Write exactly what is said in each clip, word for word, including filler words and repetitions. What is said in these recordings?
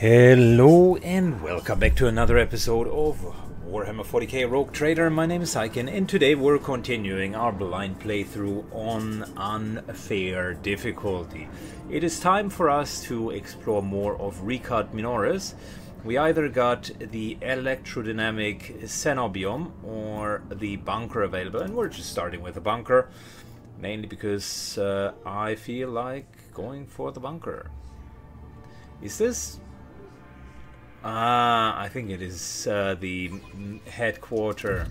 Hello and welcome back to another episode of Warhammer forty K Rogue Trader. My name is Syken and today we're continuing our blind playthrough on unfair difficulty. It is time for us to explore more of Rykad Minoris. We either got the Electrodynamic Cenobium or the bunker available, and we're just starting with the bunker, mainly because uh, I feel like going for the bunker. Is this... Ah, I think it is uh, the headquarter.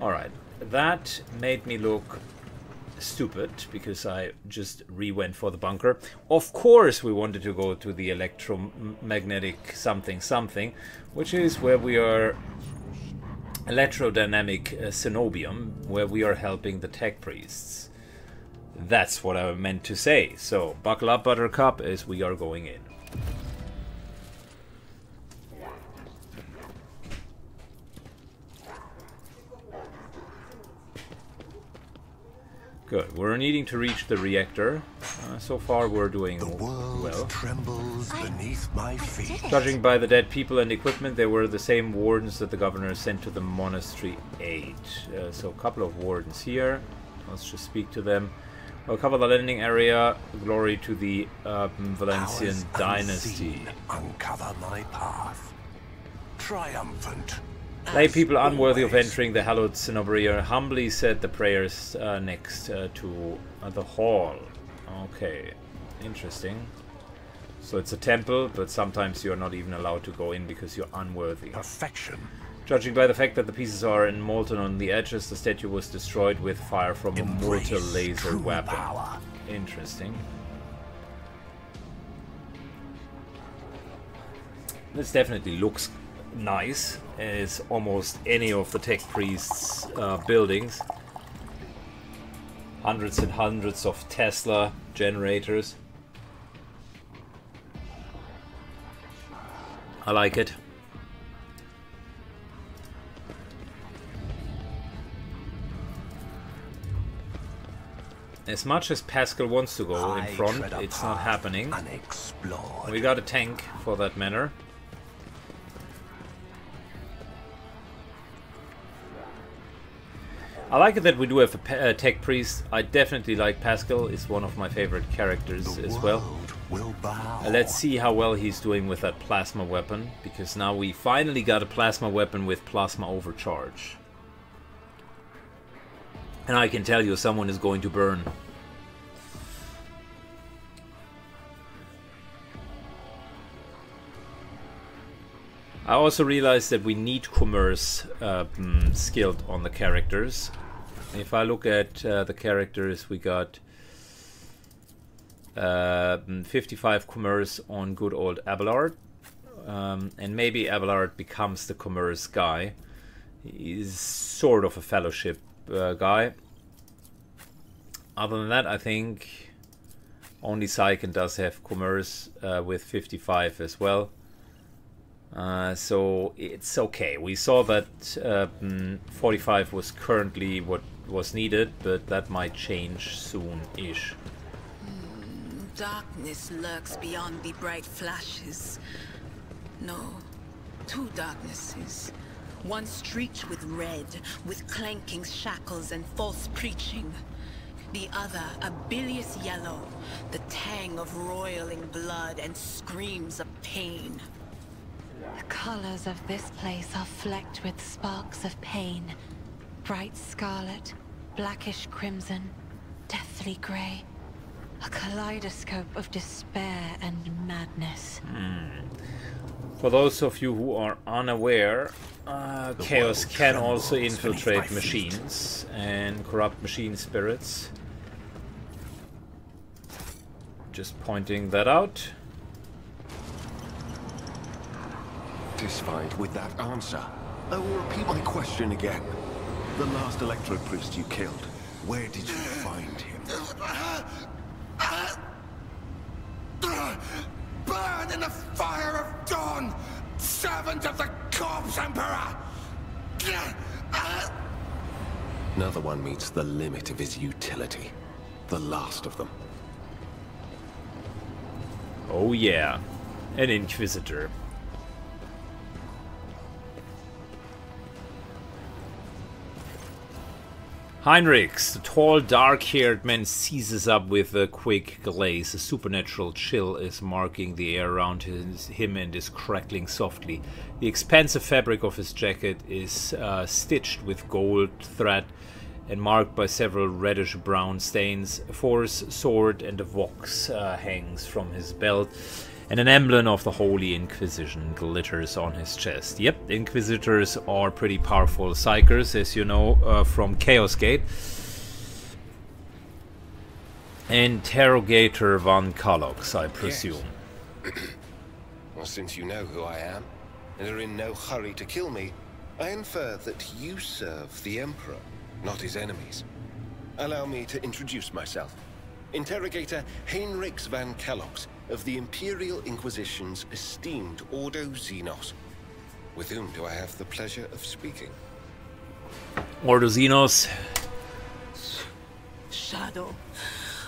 Alright, that made me look stupid because I just re-went for the bunker. Of course we wanted to go to the electromagnetic something something, which is where we are... Electrodynamic uh, Cenobium, where we are helping the tech priests. That's what I meant to say. So, buckle up, buttercup, as we are going in. Good. We're needing to reach the reactor. Uh, so far, we're doing the world well. Trembles beneath my feet. Judging by the dead people and equipment, they were the same wardens that the governor sent to the monastery aid. Uh, so a couple of wardens here. Let's just speak to them. We'll cover the landing area. Glory to the uh, Valancian dynasty. Uncover my path. Triumphant. Lay people unworthy of entering the hallowed Cenobria humbly said the prayers uh, next uh, to uh, the hall. Okay, interesting. So it's a temple, but sometimes you're not even allowed to go in because you're unworthy. Perfection. Judging by the fact that the pieces are in molten on the edges, the statue was destroyed with fire from a mortar laser weapon. Power. Interesting. This definitely looks nice, as almost any of the tech priests' uh, buildings. Hundreds and hundreds of Tesla generators. I like it. As much as Pasqal wants to go in front, it's not happening. We got a tank for that matter. I like it that we do have a, a tech priest. I definitely like Pasqal. He's one of my favorite characters as well. Uh, let's see how well he's doing with that plasma weapon, because now we finally got a plasma weapon with plasma overcharge. And I can tell you, someone is going to burn. I also realized that we need commerce uh, mm, skilled on the characters. If I look at uh, the characters, we got uh, fifty-five commerce on good old Abelard. Um, and maybe Abelard becomes the commerce guy. He's sort of a fellowship Uh, guy. Other than that, I think only Syken does have commerce uh, with fifty-five as well. Uh, so it's okay. We saw that uh, forty-five was currently what was needed, but that might change soon-ish. Mm, darkness lurks beyond the bright flashes. No, two darknesses. One streaked with red, with clanking shackles and false preaching. The other, a bilious yellow, the tang of roiling blood and screams of pain. The colors of this place are flecked with sparks of pain. Bright scarlet, blackish crimson, deathly grey. A kaleidoscope of despair and madness. Mm. For those of you who are unaware, uh, chaos can also infiltrate machines and corrupt machine spirits. Just pointing that out. Satisfied with that answer, I will repeat my question again. The last electro priest you killed, where did you find him? Burn in the fire of dawn, servant of the corpse emperor! Another one meets the limit of his utility. The last of them. Oh yeah. an Inquisitor. Heinrix, the tall, dark-haired man, seizes up with a quick glaze. A supernatural chill is marking the air around his, him and is crackling softly. The expansive fabric of his jacket is uh, stitched with gold thread and marked by several reddish-brown stains. A force sword and a vox uh, hangs from his belt, and an emblem of the Holy Inquisition glitters on his chest. Yep, Inquisitors are pretty powerful psychers, as you know, uh, from Chaos Gate. Interrogator von Calox, I presume. Yes. Well, since you know who I am, and are in no hurry to kill me, I infer that you serve the Emperor, not his enemies. Allow me to introduce myself. Interrogator Heinrix van Calox, of the Imperial Inquisition's esteemed Ordo Xenos, with whom do I have the pleasure of speaking? Ordo Xenos. Shadow.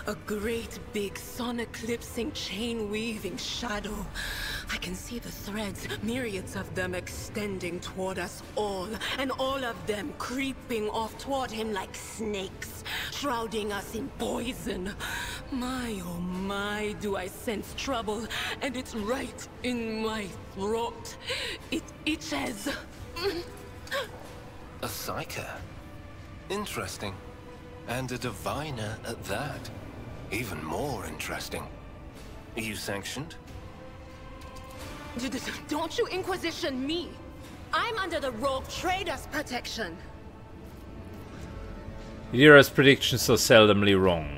A great big sun-eclipsing, chain-weaving shadow. I can see the threads, myriads of them extending toward us all, and all of them creeping off toward him like snakes, shrouding us in poison. My, oh my, do I sense trouble, and it's right in my throat. It itches. A psyker? Interesting. And a diviner at that. Even more interesting. Are you sanctioned? Don't you Inquisition me! I'm under the Rogue Trader's protection! Idira's predictions are seldomly wrong.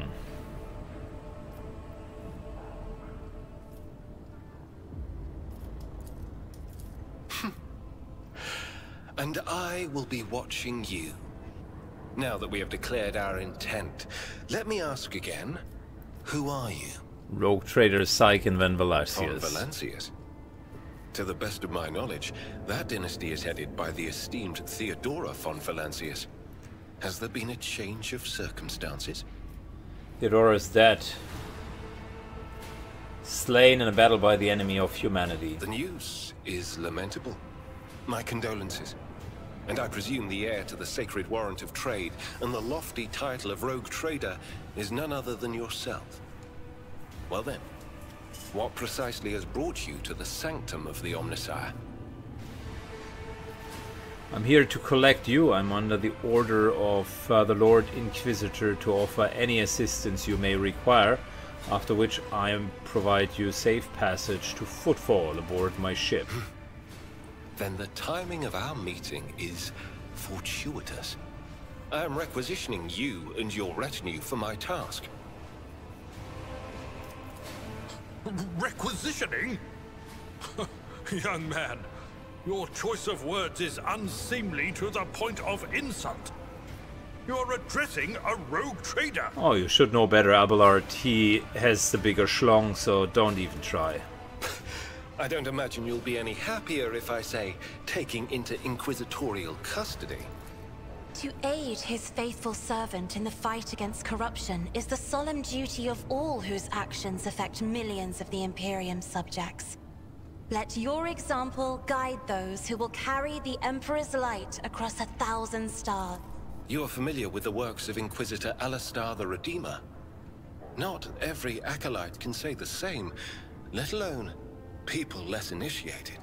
And I will be watching you. Now that we have declared our intent, let me ask again, who are you? Rogue Trader Syken van Valancius. Von Valancius? To the best of my knowledge, that dynasty is headed by the esteemed Theodora von Valancius. Has there been a change of circumstances? Theodora is dead. Slain in a battle by the enemy of humanity. The news is lamentable. My condolences. And I presume the heir to the sacred warrant of trade and the lofty title of Rogue Trader is none other than yourself. Well then. What precisely has brought you to the sanctum of the Omnisire? I'm here to collect you. I'm under the order of uh, the Lord Inquisitor to offer any assistance you may require, after which I provide you safe passage to footfall aboard my ship. Then the timing of our meeting is fortuitous. I am requisitioning you and your retinue for my task. Requisitioning? Young man, your choice of words is unseemly to the point of insult. You are addressing a rogue trader. Oh, you should know better, Abelard. He has the bigger schlong, so don't even try. I don't imagine you'll be any happier if I say taking into inquisitorial custody. To aid his faithful servant in the fight against corruption is the solemn duty of all whose actions affect millions of the Imperium subjects. Let your example guide those who will carry the Emperor's light across a thousand stars. You are familiar with the works of Inquisitor Alastar the Redeemer. Not every acolyte can say the same, let alone people less initiated.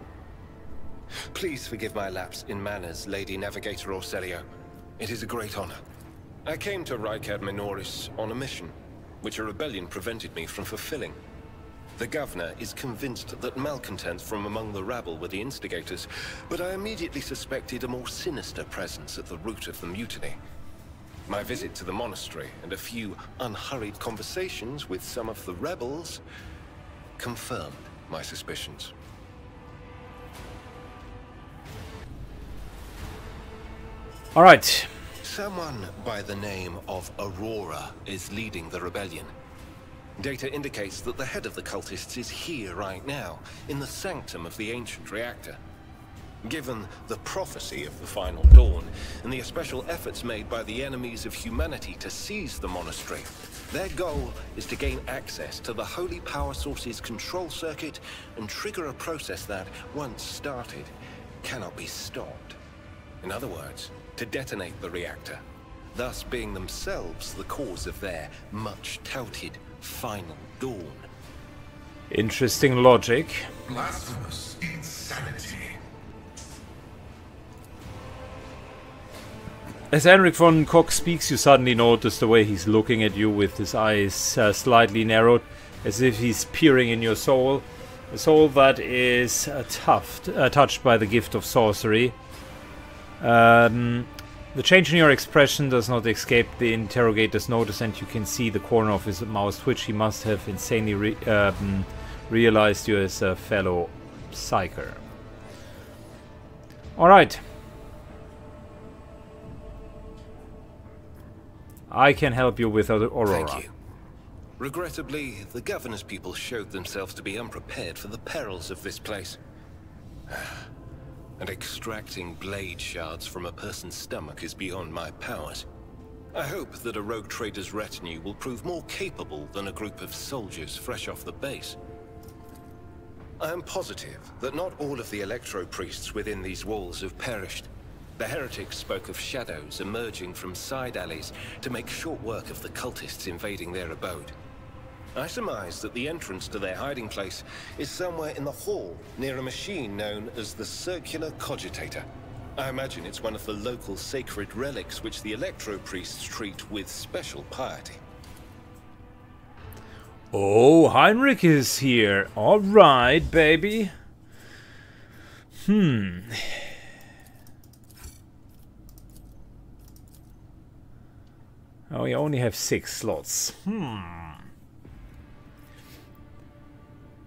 Please forgive my lapse in manners, Lady Navigator Orsellio. It is a great honor. I came to Rykad Minoris on a mission, which a rebellion prevented me from fulfilling. The governor is convinced that malcontents from among the rabble were the instigators, but I immediately suspected a more sinister presence at the root of the mutiny. My visit to the monastery and a few unhurried conversations with some of the rebels confirmed my suspicions. All right. Someone by the name of Aurora is leading the rebellion. Data indicates that the head of the cultists is here right now, in the sanctum of the ancient reactor. given the prophecy of the final dawn and the especial efforts made by the enemies of humanity to seize the monastery. Their goal is to gain access to the holy power source's control circuit and trigger a process that, once started, cannot be stopped. In other words, to detonate the reactor, thus being themselves the cause of their much-touted final dawn. Interesting logic. Blasphemous insanity. As Enric von Koch speaks, you suddenly notice the way he's looking at you with his eyes uh, slightly narrowed, as if he's peering in your soul. A soul that is uh, tough, uh, touched by the gift of sorcery. Um, the change in your expression does not escape the interrogator's notice, and you can see the corner of his mouth twitch. He must have insanely re um, realized you as a fellow psyker. Alright. I can help you with Aurora. Thank you. Regrettably, the governor's people showed themselves to be unprepared for the perils of this place. And extracting blade shards from a person's stomach is beyond my powers. I hope that a rogue trader's retinue will prove more capable than a group of soldiers fresh off the base. I am positive that not all of the electro-priests within these walls have perished. The heretics spoke of shadows emerging from side alleys to make short work of the cultists invading their abode. I surmise that the entrance to their hiding place is somewhere in the hall near a machine known as the Circular Cogitator. I imagine it's one of the local sacred relics which the electro-priests treat with special piety. Oh, Heinrich is here. All right, baby. Hmm... Oh, we only have six slots. Hmm.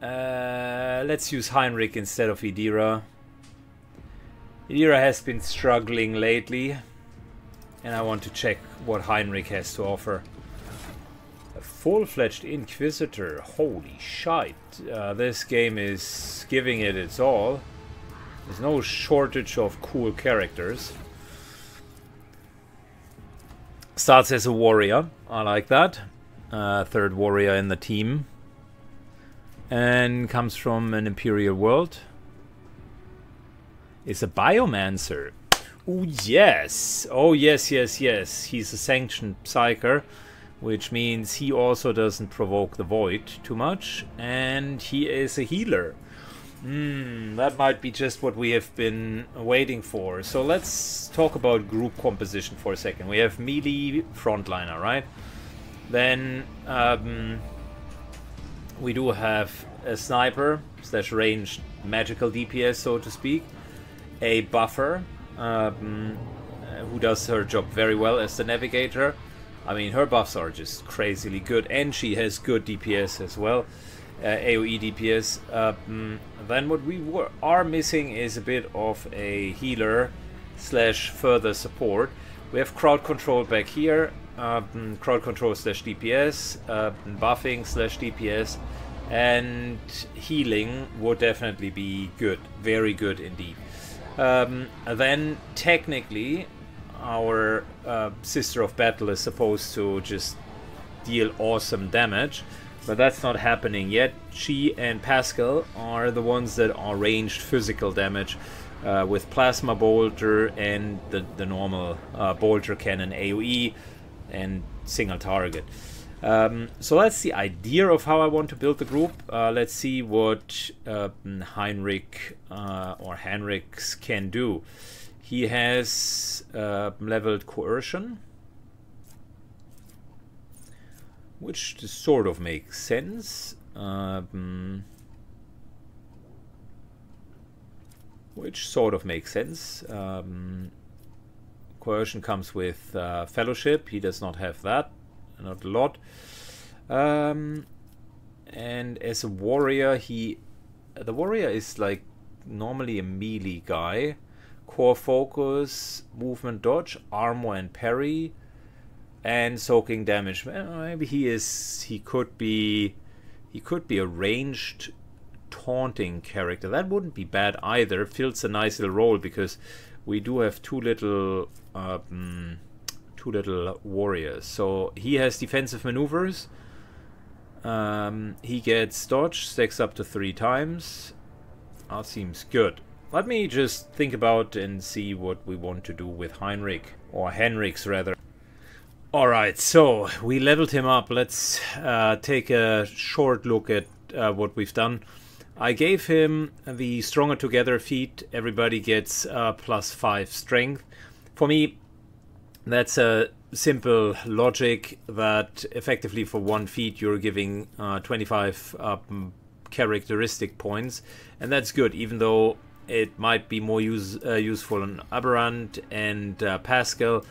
Uh, let's use Heinrich instead of Idira. Idira has been struggling lately, and I want to check what Heinrich has to offer. A full-fledged Inquisitor. Holy shite. Uh, this game is giving it its all. There's no shortage of cool characters. Starts as a warrior, I like that. Uh, third warrior in the team. And comes from an imperial world. It's a biomancer. Oh yes, oh yes, yes, yes. He's a sanctioned psyker, which means he also doesn't provoke the void too much. And he is a healer. Mm, that might be just what we have been waiting for. So let's talk about group composition for a second. We have melee frontliner, right? Then um, we do have a sniper slash ranged magical D P S, so to speak. A buffer um, who does her job very well as the navigator. I mean, her buffs are just crazily good, and she has good D P S as well. Uh, A O E D P S. Uh, mm, then what we were, are missing is a bit of a healer slash further support. We have crowd control back here, uh, mm, crowd control slash D P S, uh, buffing slash D P S, and healing would definitely be good, very good indeed. Um, then technically our uh, sister of battle is supposed to just deal awesome damage. But that's not happening yet. She and Pasqal are the ones that are ranged physical damage uh, with plasma bolter and the, the normal uh, bolter cannon A O E and single target. Um, so that's the idea of how I want to build the group. Uh, let's see what uh, Heinrich uh, or Heinrichs can do. He has uh, leveled coercion, which sort of makes sense, um, which sort of makes sense. Um, coercion comes with uh, fellowship. He does not have that, not a lot. Um, and as a warrior, he the warrior is like normally a melee guy. Core focus, movement, dodge, armor, and parry. And soaking damage. Maybe he is. He could be. He could be a ranged taunting character. That wouldn't be bad either. It fills a nice little role because we do have two little um, two little warriors. So he has defensive maneuvers. Um, he gets dodge, stacks up to three times. That seems good. Let me just think about and see what we want to do with Heinrich, or Henrix rather. Alright, so we leveled him up. Let's uh, take a short look at uh, what we've done. I gave him the Stronger Together feat. Everybody gets uh, plus five strength. For me, that's a simple logic that effectively for one feat you're giving uh, twenty-five uh, characteristic points, and that's good, even though it might be more use, uh, useful in Aberrant and uh, Pasqal.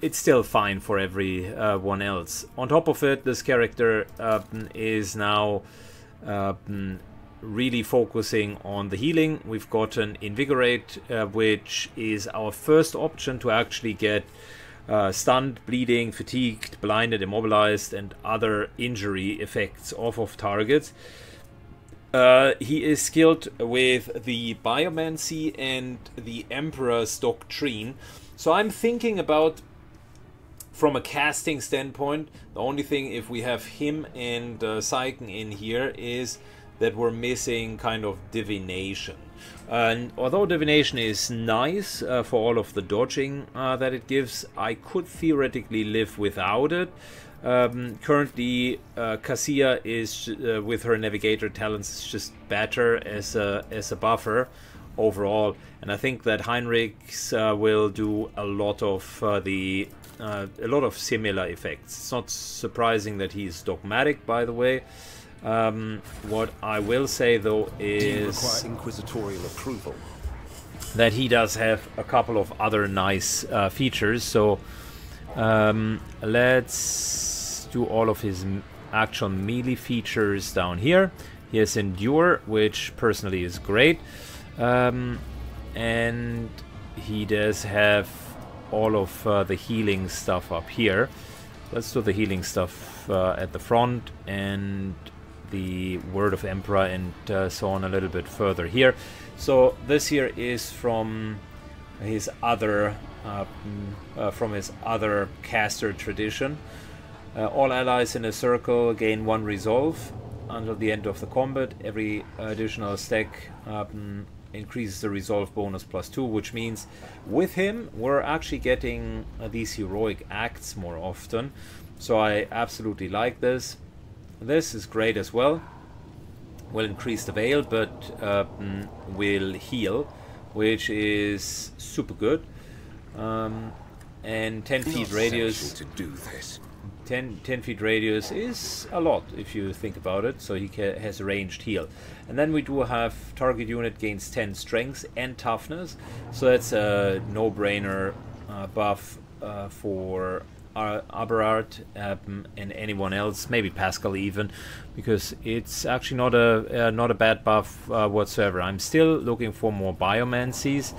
It's still fine for everyone uh, else. On top of it, this character uh, is now uh, really focusing on the healing. We've got an Invigorate, uh, which is our first option to actually get uh, stunned, bleeding, fatigued, blinded, immobilized, and other injury effects off of targets. Uh, he is skilled with the Biomancy and the Emperor's Doctrine. So I'm thinking about, from a casting standpoint, the only thing if we have him and uh, Syken in here is that we're missing kind of Divination. Uh, and although Divination is nice uh, for all of the dodging uh, that it gives, I could theoretically live without it. Um, currently, uh, Cassia is uh, with her navigator talents just better as a as a buffer overall, and I think that Heinrich's uh, will do a lot of uh, the uh, a lot of similar effects. It's not surprising that he's dogmatic, by the way. Um, what I will say though is inquisitorial approval that he does have a couple of other nice uh, features. So. Um, let's do all of his actual melee features down here. He has Endure, which personally is great. Um, and he does have all of uh, the healing stuff up here. Let's do the healing stuff uh, at the front and the Word of Emperor and uh, so on a little bit further here. So this here is from his other... Uh, uh, from his other caster tradition. Uh, all allies in a circle gain one resolve until the end of the combat. Every additional stack um, increases the resolve bonus plus two, which means with him we're actually getting uh, these heroic acts more often. So I absolutely like this. This is great as well. Will increase the veil, but uh, will heal, which is super good. Um, and ten feet radius to do this. ten, ten feet radius is a lot if you think about it, so he ca has ranged heal. And then we do have target unit gains ten strength and toughness, so that's a no-brainer uh, buff uh, for Ar Abelard um, and anyone else, maybe Pasqal even, because it's actually not a, uh, not a bad buff uh, whatsoever. I'm still looking for more Biomancies.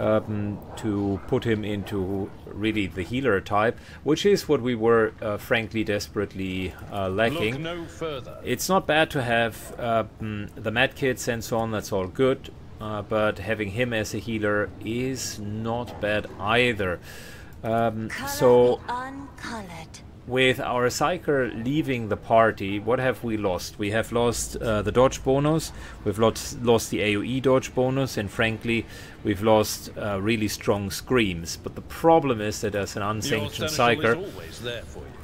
Um, to put him into really the healer type, which is what we were uh, frankly desperately uh, lacking. Look no further. It's not bad to have uh, the med kits and so on, that's all good, uh, but having him as a healer is not bad either. Um, so with our Syker leaving the party, what have we lost? We have lost uh, the dodge bonus, we've lost, lost the A O E dodge bonus, and frankly, we've lost uh, really strong screams. But the problem is that as an unsanctioned Syker,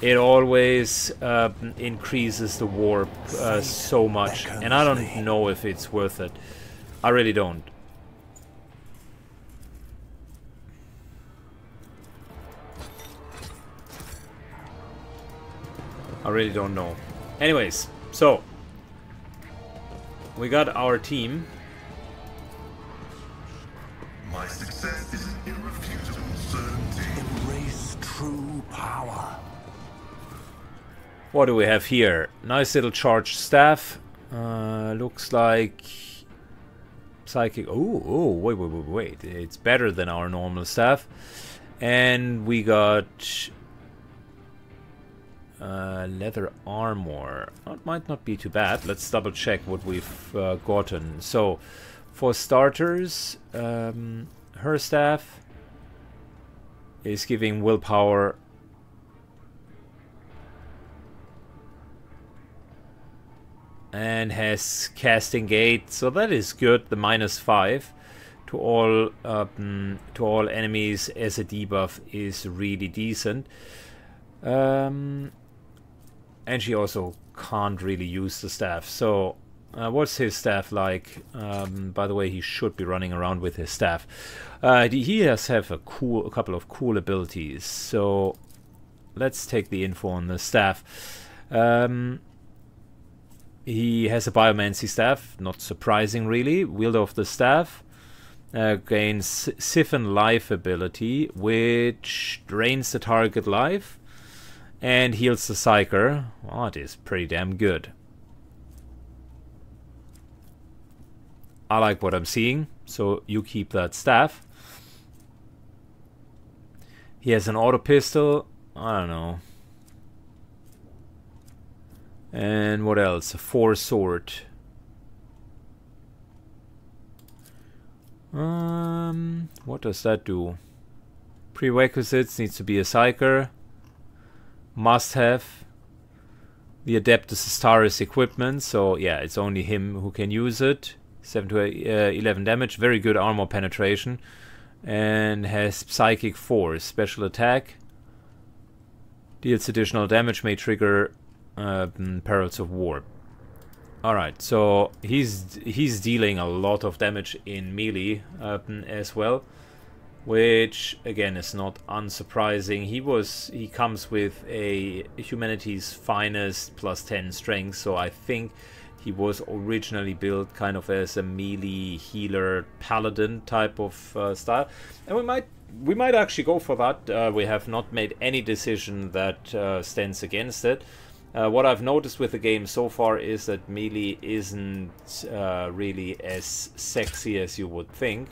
it always uh, increases the warp uh, so much, and I don't know if it's worth it. I really don't. I really don't know. Anyways, so we got our team. My success is an irrefutable certainty. Embrace true power. What do we have here? Nice little charged staff. Uh, looks like psychic. Oh, oh, wait, wait, wait, wait. It's better than our normal staff. And we got. Uh, leather armor. That might not be too bad. Let's double check what we've uh, gotten. So, for starters, um, her staff is giving willpower. And has casting gate, so that is good. The minus five to all um, to all enemies as a debuff is really decent. Um, and she also can't really use the staff. So, uh, what's his staff like? Um, by the way, he should be running around with his staff. Uh, he does have a cool, a couple of cool abilities. So, let's take the info on the staff. Um, He has a Biomancy Staff, not surprising really. Wielder of the Staff uh, gains Siphon Life ability, which drains the target life and heals the Psyker. Well, it is pretty damn good. I like what I'm seeing, so you keep that staff. He has an Auto Pistol, I don't know. And what else? A four sword. Um, what does that do? Prerequisites needs to be a Psyker. Must have. The Adeptus Astarus equipment. So yeah, it's only him who can use it. seven to eight, uh, eleven damage. Very good armor penetration. And has Psychic Force. Special attack. Deals additional damage. May trigger... Uh, perils of war. Alright, so he's he's dealing a lot of damage in melee uh, as well, which again is not unsurprising. He was he comes with a humanity's finest plus ten strength, so I think he was originally built kind of as a melee healer paladin type of uh, style, and we might we might actually go for that. Uh, we have not made any decision that uh, stands against it. Uh, what I've noticed with the game so far is that melee isn't uh, really as sexy as you would think.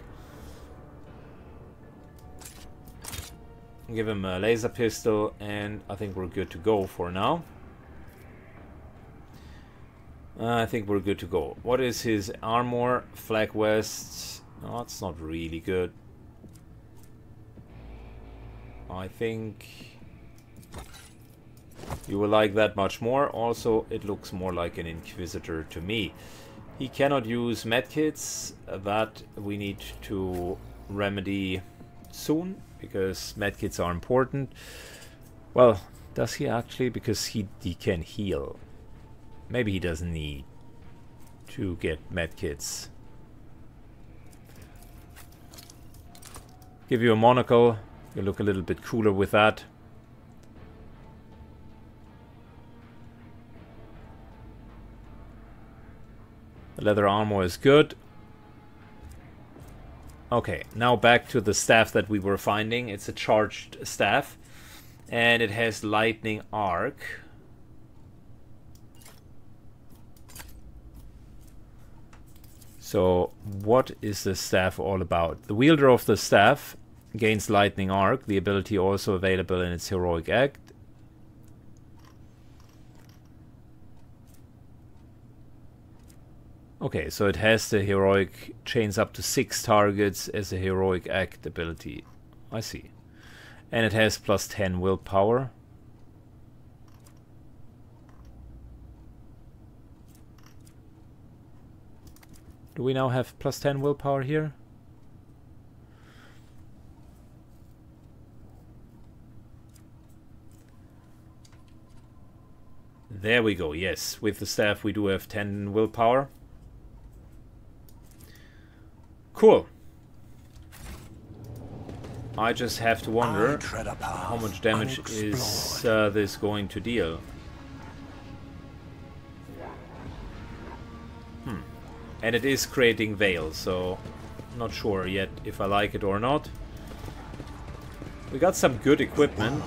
Give him a laser pistol and I think we're good to go for now. Uh, I think we're good to go. What is his armor? Flak West. Oh, that's not really good. I think... you will like that much more. Also, it looks more like an Inquisitor to me. He cannot use medkits. That we need to remedy soon, because medkits are important. Well, does he actually? Because he, he can heal. Maybe he doesn't need to get medkits. Give you a monocle. You look a little bit cooler with that. Leather armor is good. Okay, now back to the staff that we were finding. It's a charged staff and it has lightning arc. So what is the staff all about? The wielder of the staff gains lightning arc, the ability also available in its heroic act. Okay, so it has the heroic, chains up to six targets as a heroic act ability. I see. And it has plus ten willpower. Do we now have plus ten willpower here? There we go, yes. With the staff we do have ten willpower. Cool. I just have to wonder how much damage is uh, this going to deal. Hmm. And it is creating veil, so not sure yet if I like it or not. We got some good equipment.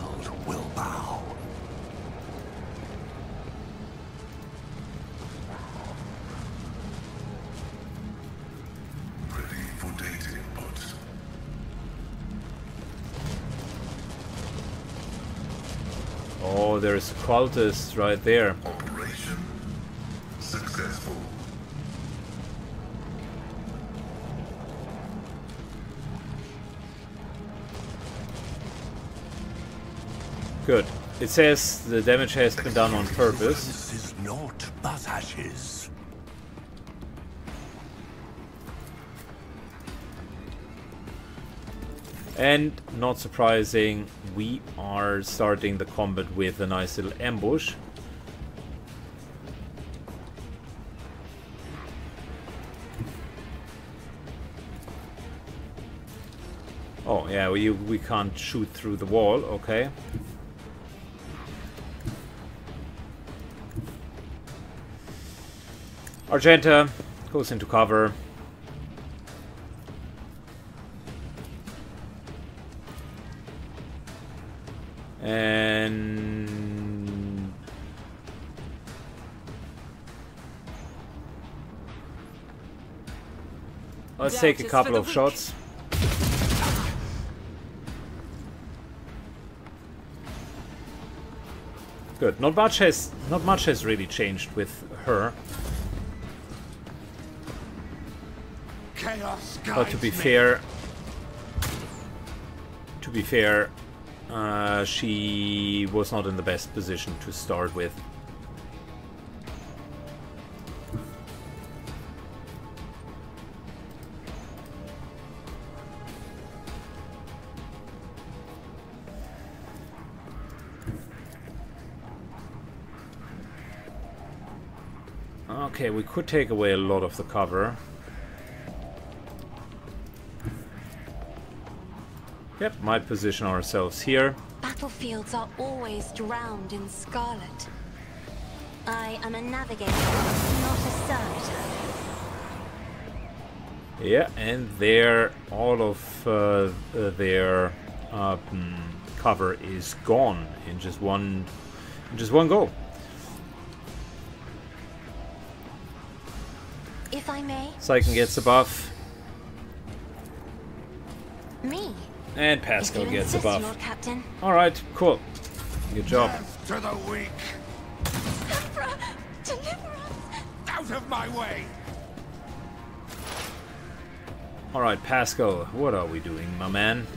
Oh, there's cultists right there. Operation successful. Good. It says the damage has been done on purpose. This is not but ashes. And not surprising, we are starting the combat with a nice little ambush. Oh yeah, we we can't shoot through the wall, okay. Argenta goes into cover. And let's take a couple of shots. Good. Not much has not much has really changed with her. But to be fair, to be fair, uh, she was not in the best position to start with. Okay, we could take away a lot of the cover. Yep, might position ourselves here. Battlefields are always drowned in scarlet. I am a navigator, not a servitor. Yeah, and there, all of uh, their uh, cover is gone in just one, in just one go. If I may, Syken gets a buff. Me. And Pasqal gets a buff. Alright, cool. Good job. Death to the weak. Emperor, deliver us. Out of my way. Alright, Pasqal, what are we doing, my man?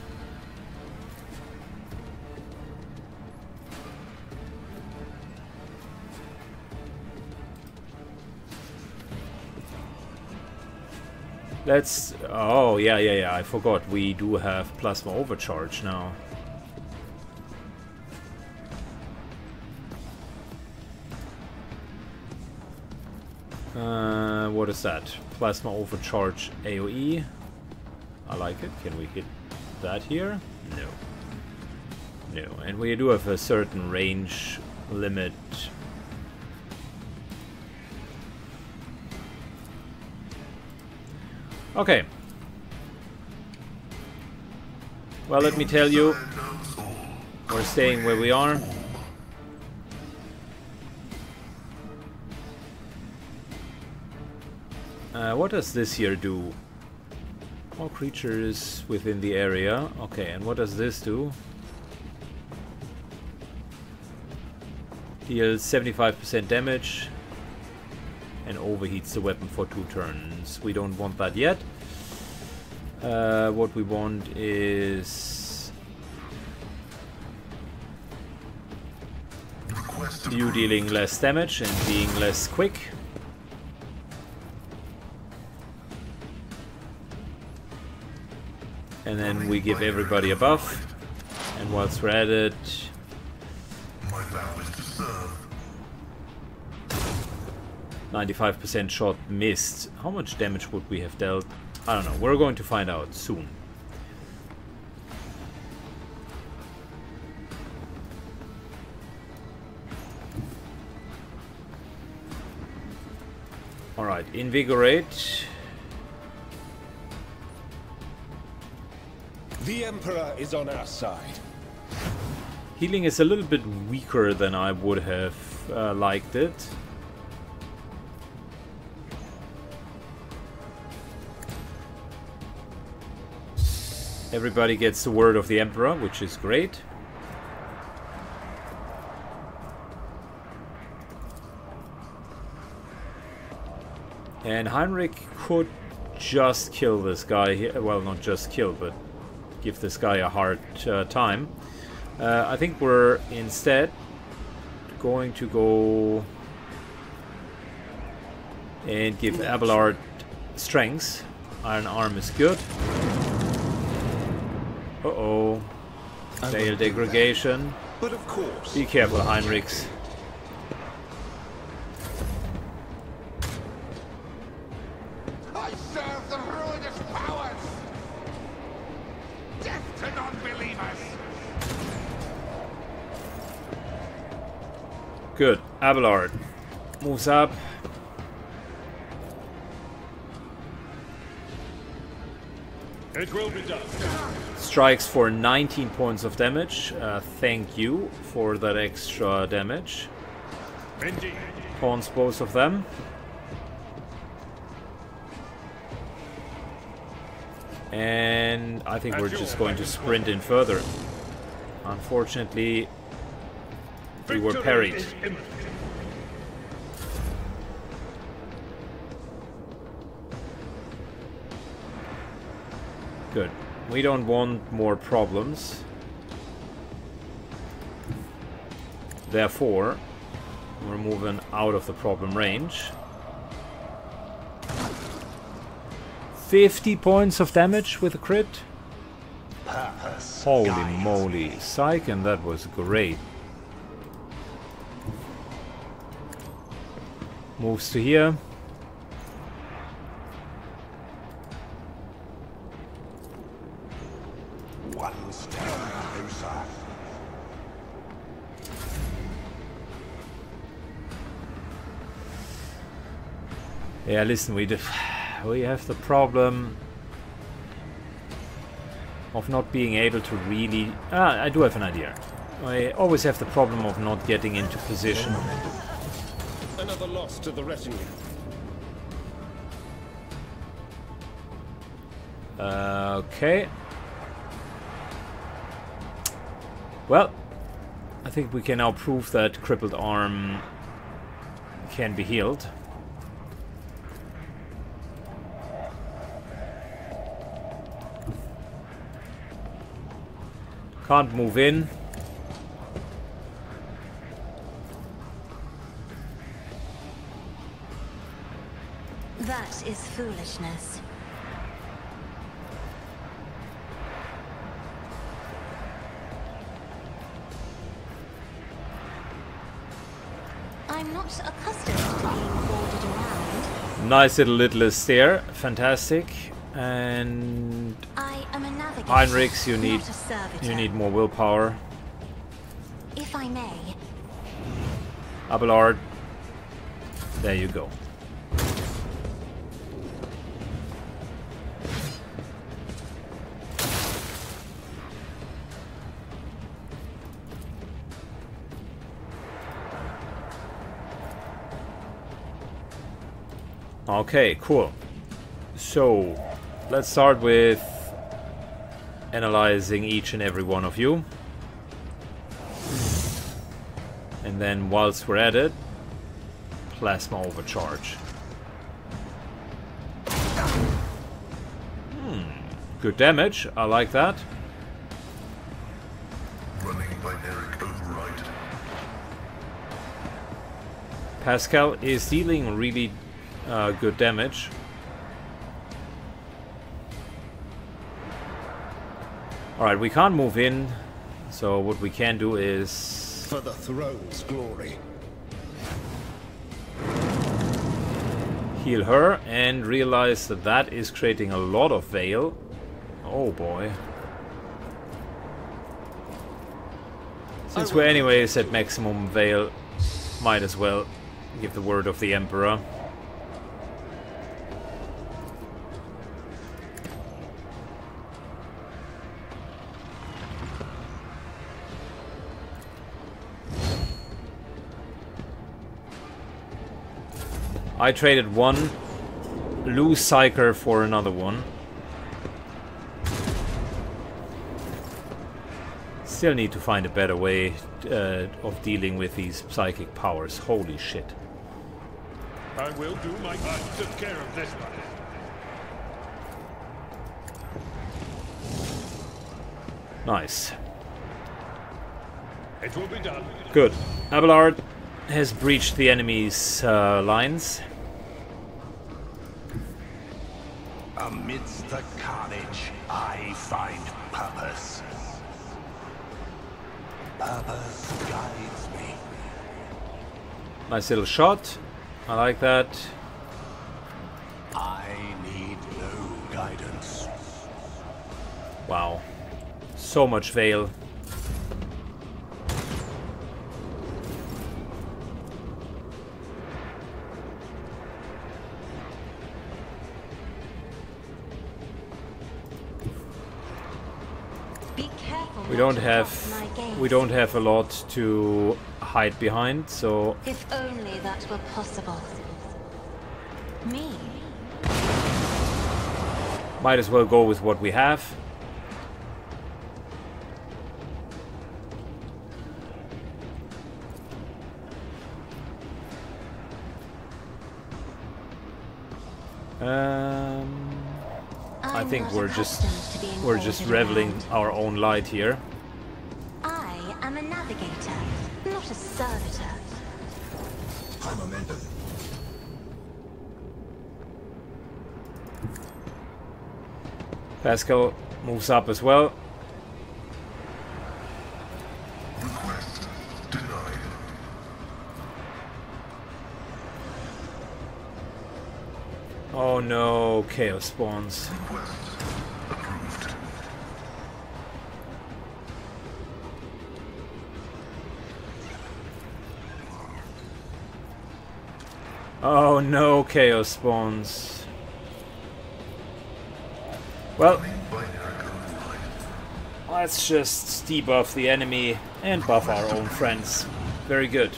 Let's... oh, yeah, yeah, yeah, I forgot. We do have plasma overcharge now. Uh, what is that? Plasma overcharge A O E. I like it. Can we hit that here? No. No, and we do have a certain range limit. Okay. Well, let me tell you, we're staying where we are. Uh, what does this here do? All creatures within the area. Okay, and what does this do? Deals seventy-five percent damage. And overheats the weapon for two turns. We don't want that yet. Uh, what we want is you dealing less damage and being less quick. And then we give everybody a buff. And whilst we're at it, ninety-five percent shot missed. How much damage would we have dealt? I don't know. We're going to find out soon. Alright, invigorate. The Emperor is on our side. Healing is a little bit weaker than I would have uh, liked it. Everybody gets the word of the Emperor, which is great. And Heinrich could just kill this guy here. Well, not just kill, but give this guy a hard uh, time. Uh, I think we're instead going to go and give Abelard strengths. Iron Arm is good. Uh-oh. Fail degradation. But of course. Be careful, Heinrichs. I serve the ruinous powers. Death to non-believers. Good. Abelard moves up. It will be done. Strikes for nineteen points of damage. Uh, thank you for that extra damage. Indeed. Pawns both of them. And I think At we're just going to sprint in further. Unfortunately, we were parried. Good. We don't want more problems. Therefore, we're moving out of the problem range. fifty points of damage with a crit. Holy moly. Syken, that was great. Moves to here. Yeah, listen, we def we have the problem of not being able to really... Ah, I do have an idea. I always have the problem of not getting into position. Another loss to the retinue. Uh, okay. Well, I think we can now prove that Crippled Arm can be healed. Can't move in. That is foolishness. I'm not accustomed to being boarded around. Nice little littlest there. Fantastic. And I am a navigator, Heinrichs, you need you need more willpower. If I may, Abelard, there you go. Okay, cool. So let's start with analyzing each and every one of you. And then whilst we're at it, plasma overcharge. Hmm, good damage, I like that. Running binaric override. Pasqal is dealing really uh, good damage. Alright, we can't move in, so what we can do is... For the throne's glory. Heal her and realize that that is creating a lot of veil. Oh boy. Since we're anyways at maximum veil, might as well give the word of the Emperor. I traded one loose Psyker for another one. Still need to find a better way uh, of dealing with these psychic powers. Holy shit. I will do my best to take care of this one. Nice. It will be done. Good. Abelard has breached the enemy's uh, lines. Amidst the carnage, I find purpose. Purpose guides me. Nice little shot. I like that. I need no guidance. Wow. So much veil. We don't have we don't have a lot to hide behind, so if only that were possible. Me. Might as well go with what we have. Um, I think we're just we're just reveling our own light here. I am a navigator, not a servitor. High momentum. Pasqal moves up as well. Request denied. Oh no, chaos spawns. Request approved. Oh no, chaos spawns. Well, let's just debuff the enemy and buff our own friends. Very good.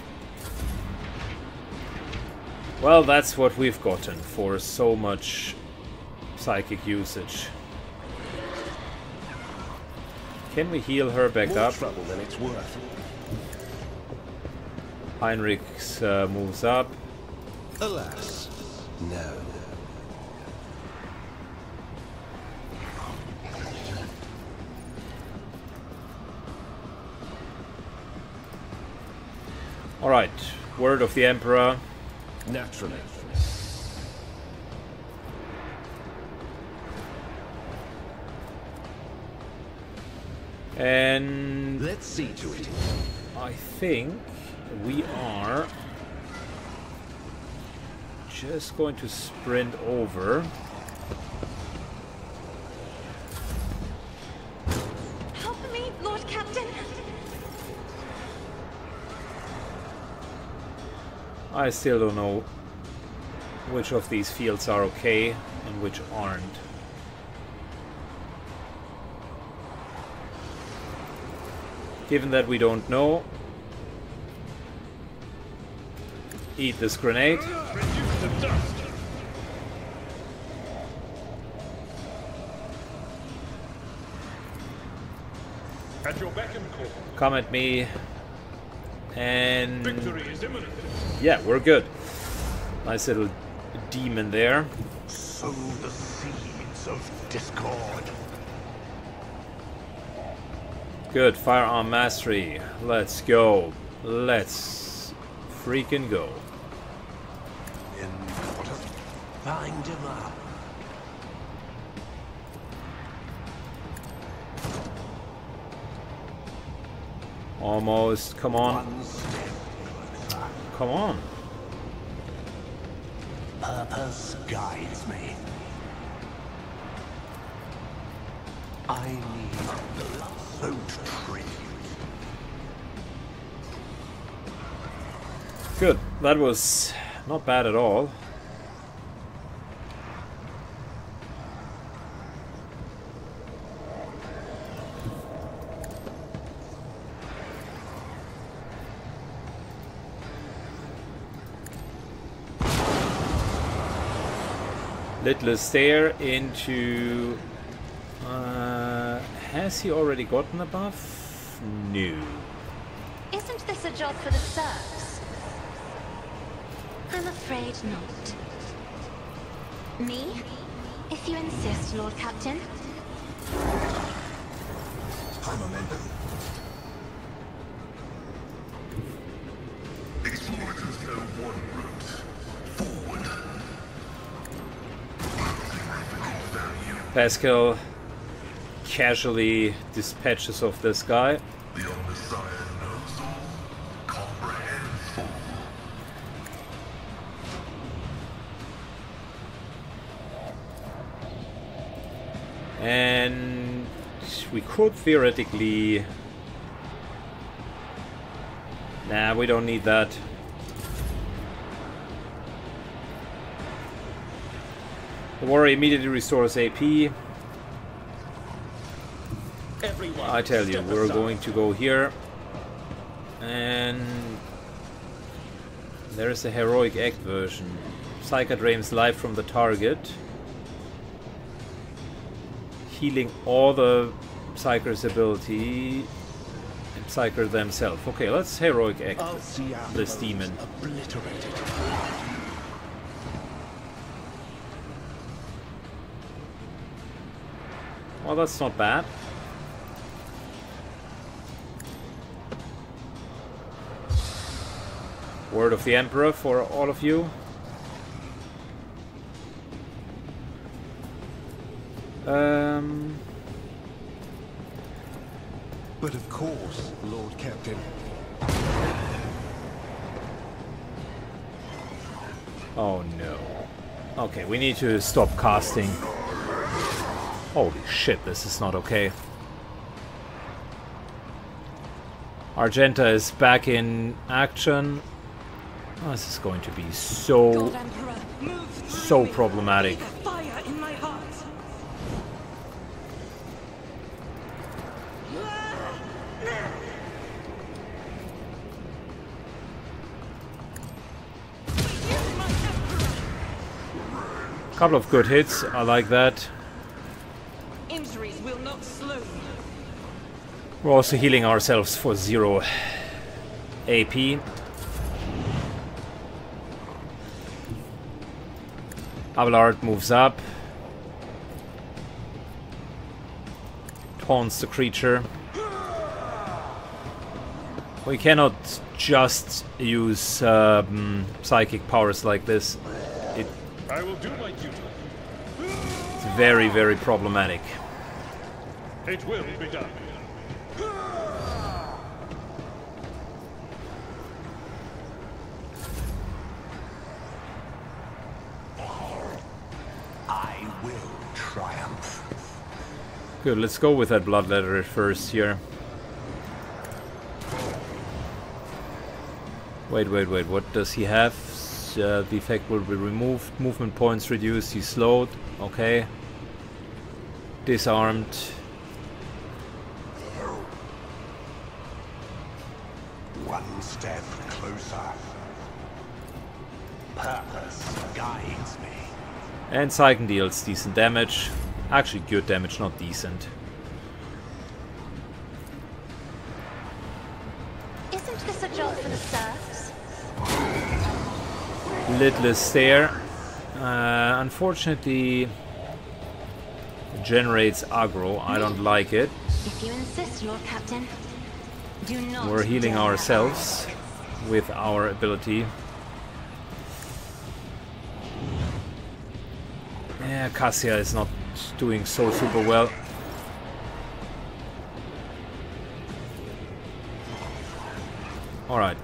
Well, that's what we've gotten for so much psychic usage. Can we heal her back More up? Trouble than it's worth. Heinrich's uh, moves up. Alas, no. All right, word of the Emperor. Naturally. And let's see to it. I think we are just going to sprint over. Help me, Lord Captain. I still don't know which of these fields are okay and which aren't. Given that we don't know, eat this grenade. At your beck and call. Come at me. And victory is imminent. Yeah, we're good. Nice little demon there. Sow the seeds of discord. Good, firearm mastery. Let's go. Let's freaking go. In order, find him up. Almost, come on. Come on. Purpose guides me. I need so tree. Good, that was not bad at all. Little stare into... Uh, has he already gotten a buff? No. Isn't this a job for the serfs? I'm afraid not. Me? If you insist, Lord Captain. High momentum. Explorators know one route. Forward. Pasqal casually dispatches off this guy. And we could theoretically... Nah, we don't need that. The warrior immediately restores A P. Everyone, I tell you, we're aside. Going to go here. And... there is a heroic act version. Psyker drains life from the target, healing all the Psyker's ability and Psyker themselves. Okay, let's heroic act this demon. Well, that's not bad. Word of the Emperor for all of you. Um. But of course, Lord Captain. Oh no. Okay, we need to stop casting. Holy shit, this is not okay. Argenta is back in action. Oh, this is going to be so, so problematic. Couple of good hits, I like that. Injuries will not slow me. We're also healing ourselves for zero A P. Abelard moves up. Taunts the creature. We cannot just use um, psychic powers like this. It I will do my duty. It's very, very problematic. It will be done. I will triumph. Good, let's go with that bloodletter first here. Wait, wait, wait, what does he have? Uh, the effect will be removed, movement points reduced, he's slowed, okay. Disarmed. One step closer. Purpose guides me. And Syken deals decent damage. Actually good damage, not decent. Isn't this a job for the serfs? Littlest stare. Uh, unfortunately, it generates aggro. I don't like it. If you insist, Lord Captain. Do not. We're healing ourselves with our ability. Yeah, Cassia is not doing so super well. All right.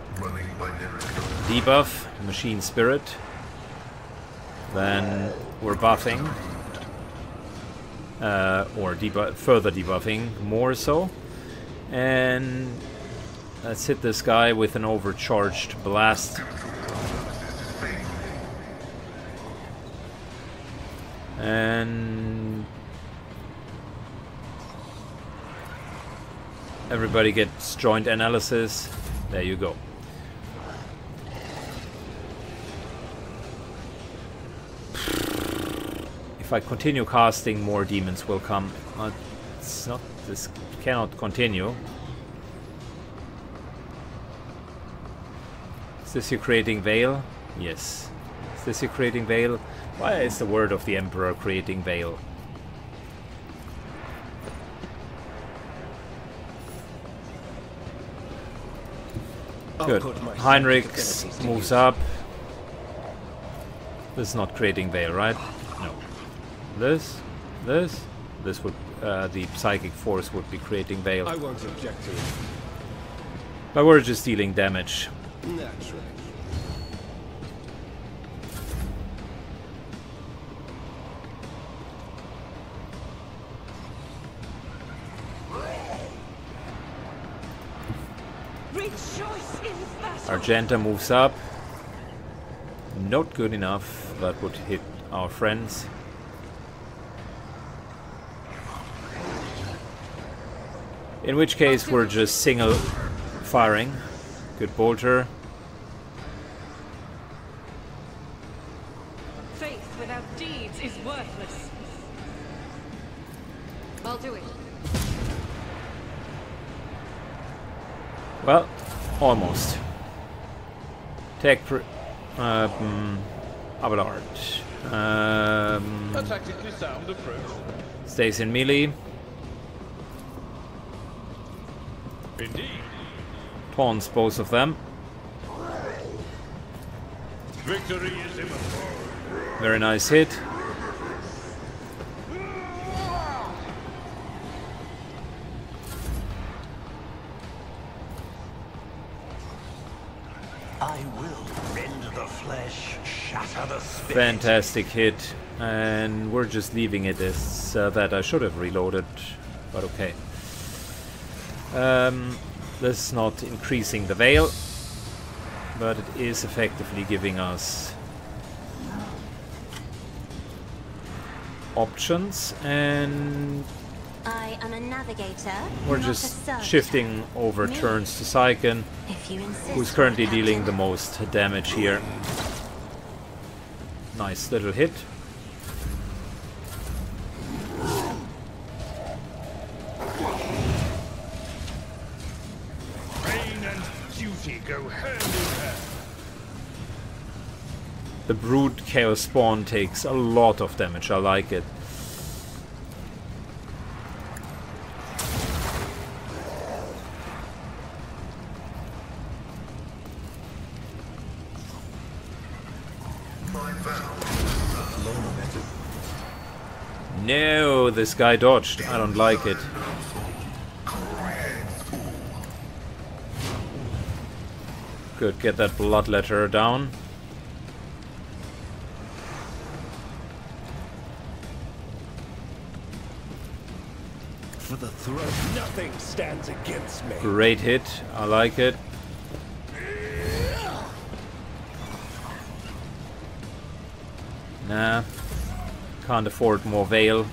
Debuff. Machine Spirit, then we're buffing, uh, or debu further debuffing, more so, and let's hit this guy with an overcharged blast, and everybody gets joint analysis, there you go. If I continue casting, more demons will come. It's not, this cannot continue. Is this you creating Veil? Yes. Is this your creating veil? Why is the word of the Emperor creating veil? Good. Heinrix moves up. This is not creating veil, right? No. This, this, this would uh, the psychic force would be creating veil. I won't object to it. But we're just dealing damage. Naturally. Argenta moves up. Not good enough, that would hit our friends. In which case we're just single firing. Good bolter. Faith without deeds is worthless. I'll do it. Well, almost. Tech for um, Abelard. Um, stays in melee. Indeed. Pawns both of them. Victory is imminent. Very nice hit. I will rend the flesh, shatter the spirit. Fantastic hit, and we're just leaving it as uh, that. I should have reloaded, but okay. Um, this is not increasing the veil, but it is effectively giving us options, and I am a navigator, we're just shifting over Me. turns to Syken, who's currently dealing the most damage here. Nice little hit. Rain and duty go hand in hand. The Brood Chaos Spawn takes a lot of damage, I like it. No, this guy dodged. I don't like it. Good, get that bloodletter down. For the throat, nothing stands against me. Great hit. I like it. Nah. Can't afford more veil.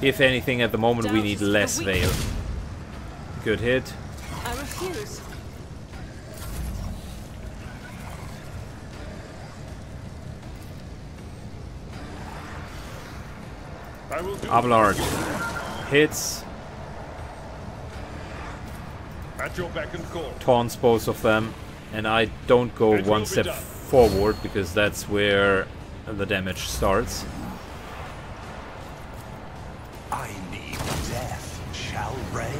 If anything, at the moment Doubt we need less veil. Good hit. I refuse. Abelard hits. At your back and call. Taunts both of them, and I don't go it one step done. forward, because that's where the damage starts. I need death shall reign.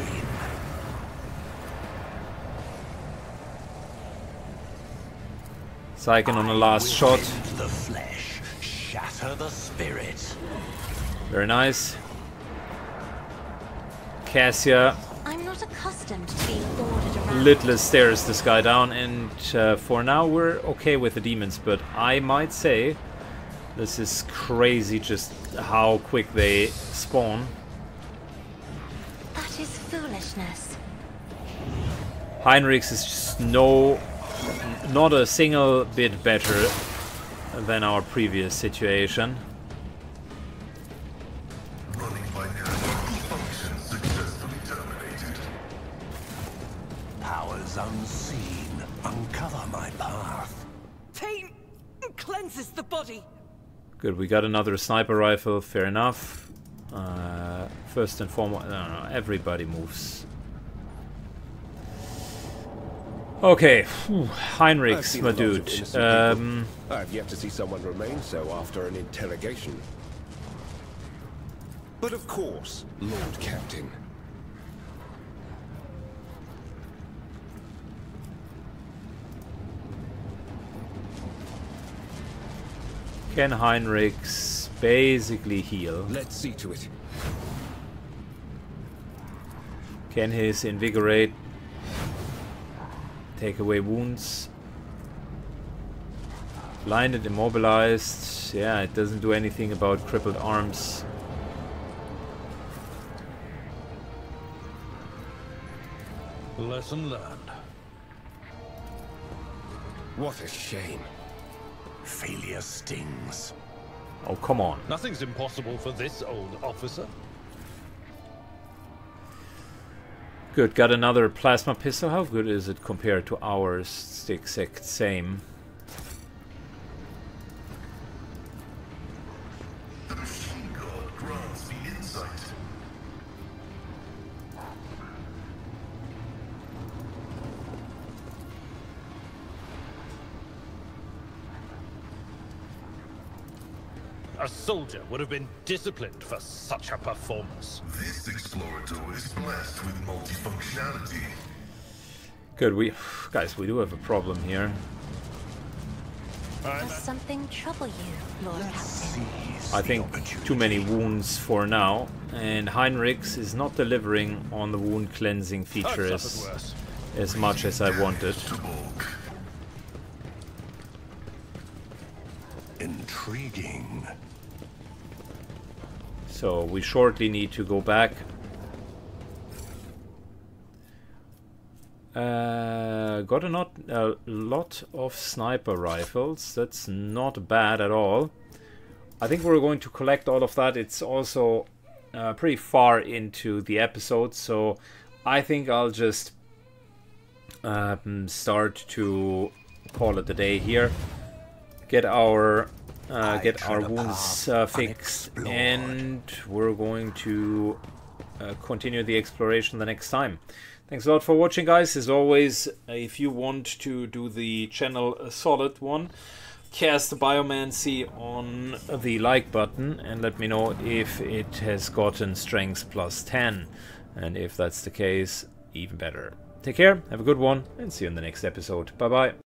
Syken on the last shot. The flesh, shatter the spirit. Very nice. Cassia. I'm not accustomed to being ordered around. Litless stares this guy down, and uh, for now we're okay with the demons, but I might say this is crazy just how quick they spawn. That is foolishness. Heinrix is just no, not a single bit better than our previous situation. Unseen, uncover my path. Pain cleanses the body. Good, we got another sniper rifle, fair enough. Uh, first and foremost, no, no, everybody moves. Okay, Heinrix, my dude. Um, I've yet to see someone remain so after an interrogation. But of course, Lord Captain. Can Heinrix basically heal? Let's see to it. Can his invigorate take away wounds? Blinded, immobilized. Yeah, it doesn't do anything about crippled arms. Lesson learned. What a shame. Failure stings. Oh, come on. Nothing's impossible for this old officer. Good, got another plasma pistol. How good is it compared to ours? It's the exact same. The machine god grants the insight. A soldier would have been disciplined for such a performance. This explorator is blessed with multifunctionality. Good, we guys, we do have a problem here. Does something trouble you, Lord Captain? I think too many wounds for now, and Heinrix is not delivering on the wound cleansing feature as, as much as I wanted. Intriguing. So we shortly need to go back. Uh, got a lot, a lot of sniper rifles. That's not bad at all. I think we're going to collect all of that. It's also uh, pretty far into the episode, so I think I'll just um, start to call it a day here. Get our Uh, get our wounds uh, fixed, and we're going to uh, continue the exploration the next time. Thanks a lot for watching, guys. As always, if you want to do the channel a solid one, cast the Biomancy on the like button and let me know if it has gotten strength plus ten. And if that's the case, even better. Take care, have a good one, and see you in the next episode. Bye-bye.